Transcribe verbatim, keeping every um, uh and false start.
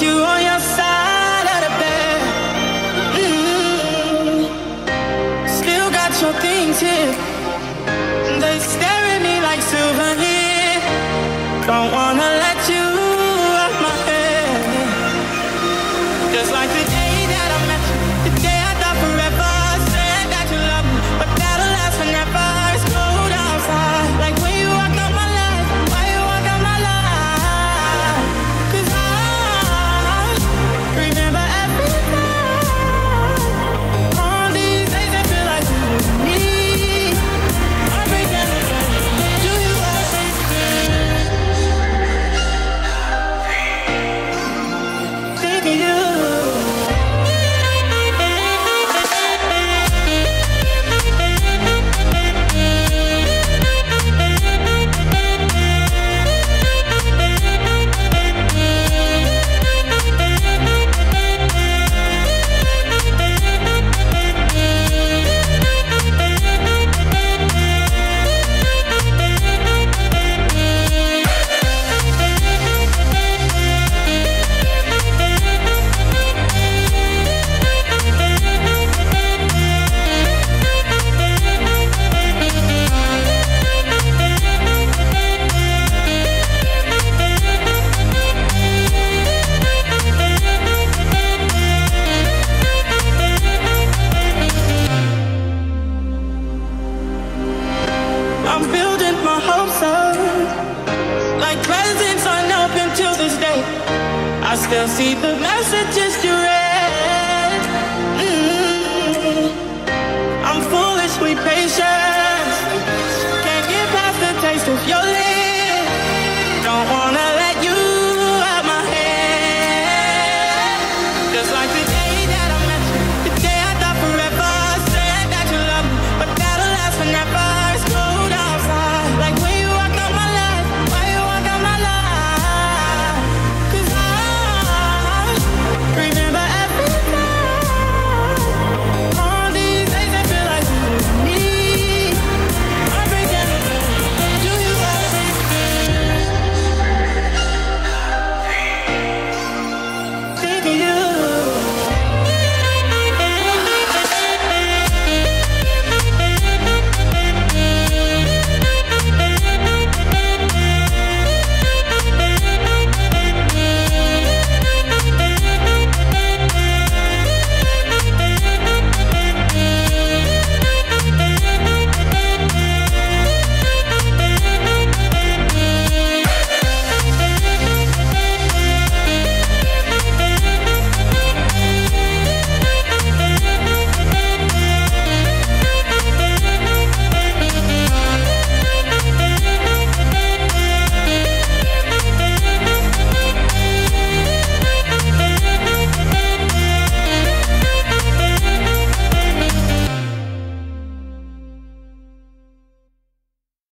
want you on your side of the bed. Mm-hmm. Still got your things here. They stare at me like souvenirs. Don't wanna